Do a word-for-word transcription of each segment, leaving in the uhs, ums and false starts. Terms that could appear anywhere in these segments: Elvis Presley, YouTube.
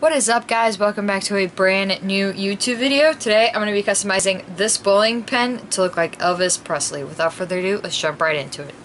What is up, guys? Welcome back to a brand new YouTube video. Today I'm going to be customizing this bowling pin to look like Elvis Presley. Without further ado, let's jump right into it.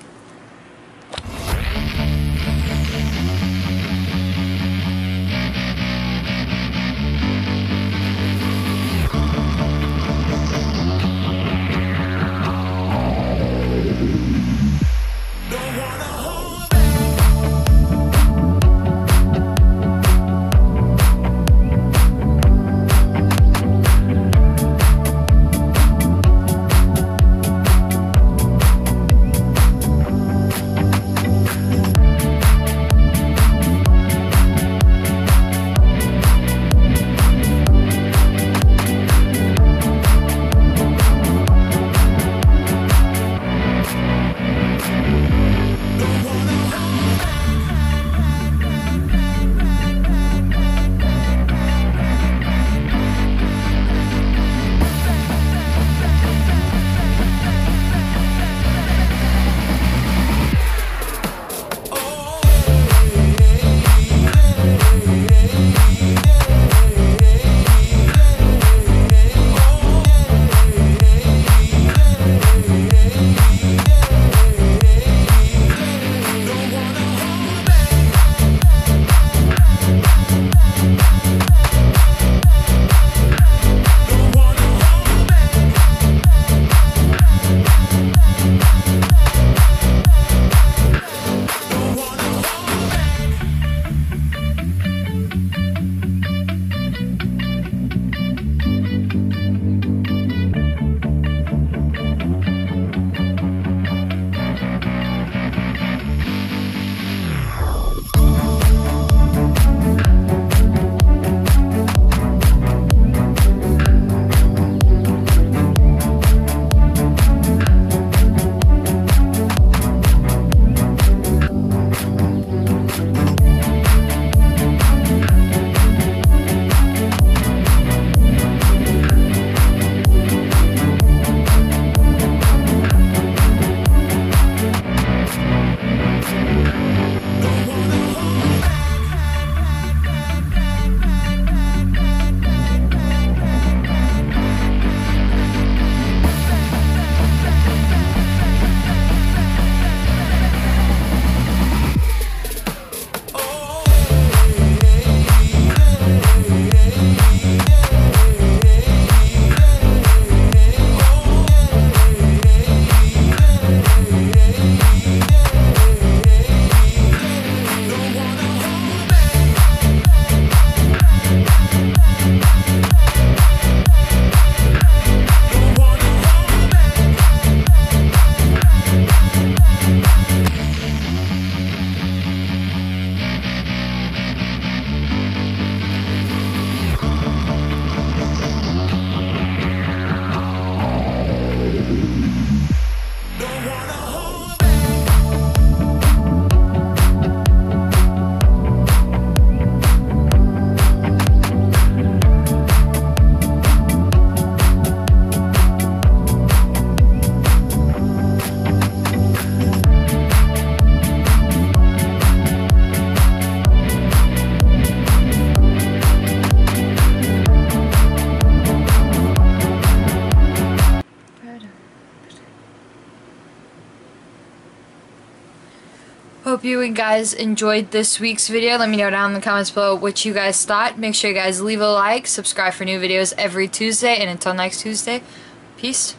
Hope you guys enjoyed this week's video. Let me know down in the comments below what you guys thought. Make sure you guys leave a like, subscribe for new videos every Tuesday, and until next Tuesday, peace.